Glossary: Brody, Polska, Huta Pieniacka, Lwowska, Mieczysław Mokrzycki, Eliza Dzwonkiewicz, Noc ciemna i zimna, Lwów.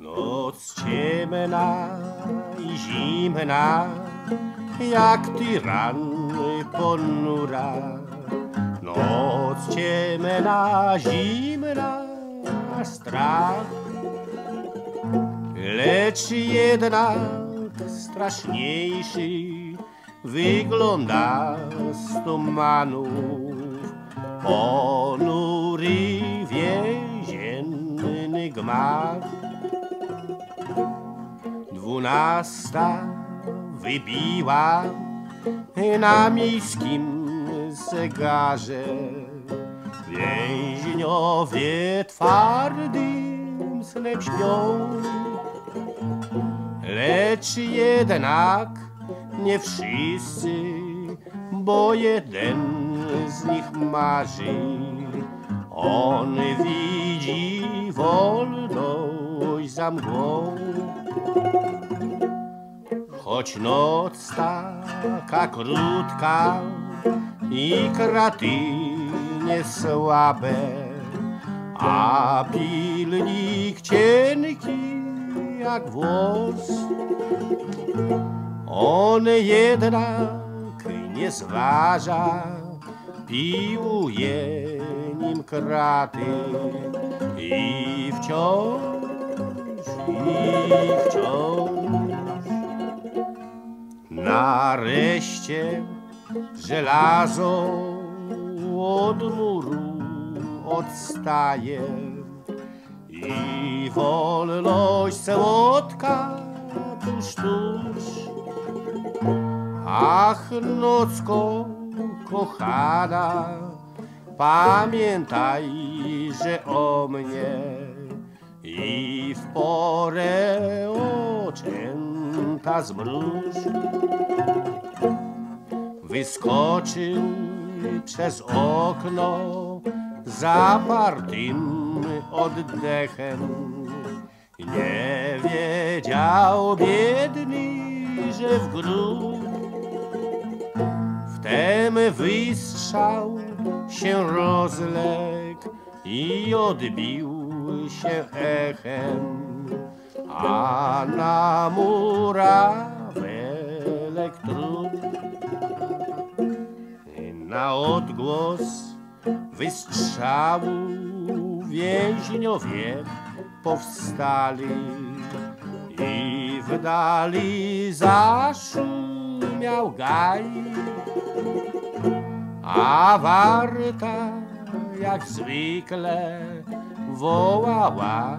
Noc ciemna i zimna, jak tyrany ponura. Noc ciemna, zimna, strach, lecz jednak straszniejszy wygląda z tumanów ponury więzienny gmach. 12 wybiła na miejskim zegarze, więźniowie twardym snem śpią, lecz jednak nie wszyscy, bo jeden z nich marzy. On widzi wolność za mgłą. Choć noc taka krótka i kratynie słabe, a pilnik cienki jak włos, on jednak nie zważa, piłuje nim kraty i wciąż. Nareszcie żelazo od muru odstaje i wolność słodka tuż. Ach, nocko kochana, pamiętaj, że o mnie i w porę oczęta zmruż. Wyskoczył przez okno zapartym oddechem, nie wiedział biedny, że w grób. Wtem wystrzał się rozległ i odbił się echem, a na murawelek trup. Na odgłos wystrzału więźniowie powstali i w dali zaszumiał gaj, a warta jak zwykle wołała